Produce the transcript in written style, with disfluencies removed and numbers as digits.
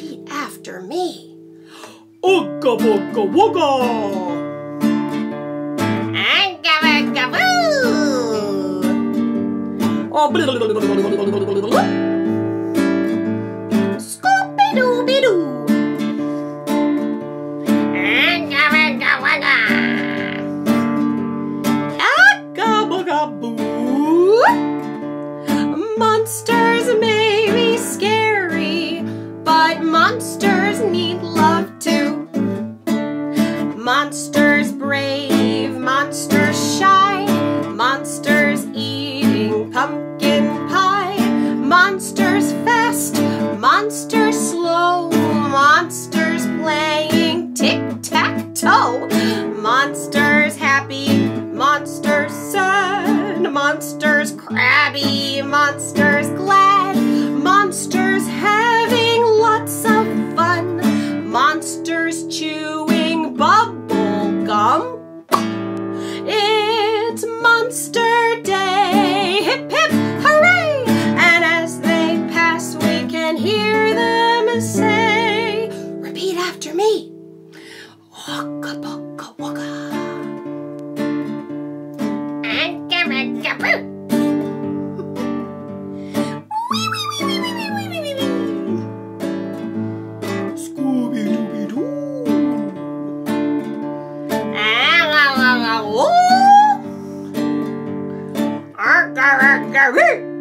repeat after me. Ooga booga wooga! Scooby-dooby-doo. Agabagaboo. Monsters may be scary, but monsters need love too. Monsters brave, monsters shy, monsters eating pumpkin pie. Monsters fast, monsters slow, monsters playing tic-tac-toe. Monsters happy, monsters sad, monsters crabby, monsters glad. Monsters having lots of fun, monsters chewing bubble gum. It's Monster Day, hip hip hooray! And as they pass we can hear them say, repeat after me. Waka baka waka. Scooby-Dooby-Doo.